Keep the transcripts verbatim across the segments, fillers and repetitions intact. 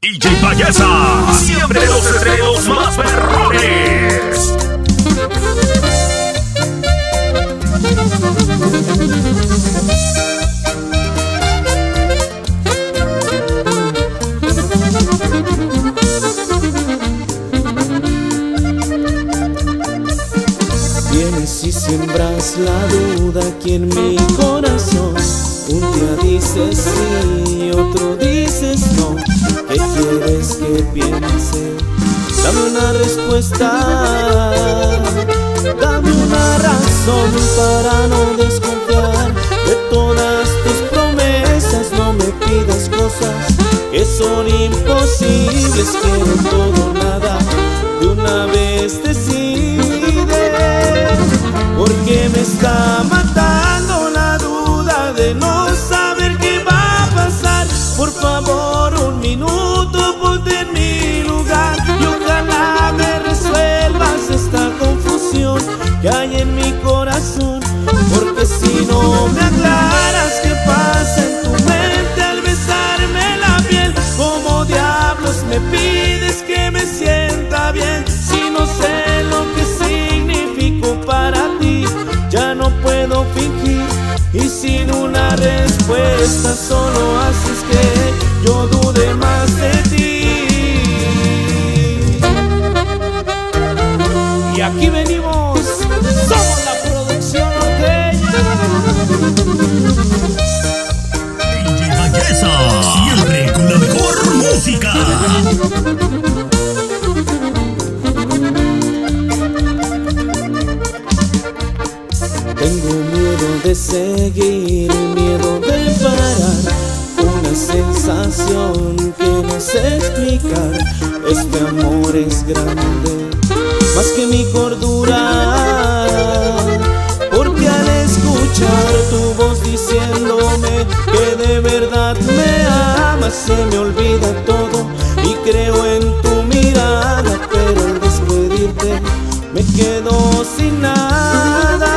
D J Payasa, siempre los estrenos más perrones. Vienes y siembras la duda aquí en mi corazón. Un día dices sí, otro dices no. ¿Qué quieres que piense? Dame una respuesta, dame una razón para no desconfiar de todas tus promesas. No me pidas cosas que son imposibles, quiero todo o nada. De una vez decide, porque me está matando la duda de no saber qué va a pasar. Por favor, un minuto, ponte en mi lugar y ojalá me resuelvas esta confusión que hay en mi corazón. Porque si no me aclaras qué pasa en tu mente al besarme la piel, como diablos me pides que me sienta bien. Si no sé lo que significo para ti, ya no puedo fingir, y sin una respuesta solo haces que yo dude más de ti. Y aquí venimos, somos la producción de D J Payasa, siempre con la mejor música. Tengo miedo de seguir, miedo de parar. Una sensación que no sé explicar. Este amor es grande, más que mi cordura. Porque al escuchar tu voz diciéndome que de verdad me amas, se me olvida todo y creo en tu mirada. Pero al despedirte me quedo sin nada,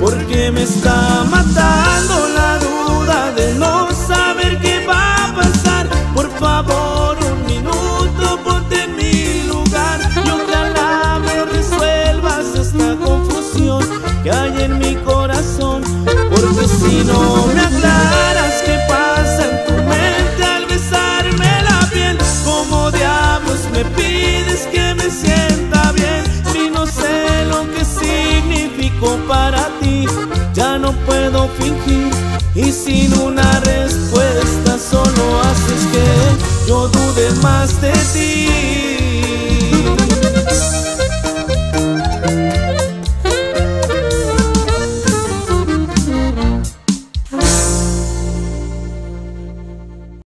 porque me está matando la duda de no saber qué va a pasar. Por favor, un minuto, ponte en mi lugar y ojalá me resuelvas esta confusión que hay en mi corazón. Porque si no me aclaras qué pasa en tu mente al besarme la piel, como diablos me pides que me sienta bien. Si no sé lo que significó para ti, ya no puedo fingir, y sin una respuesta solo haces que yo dude más de ti.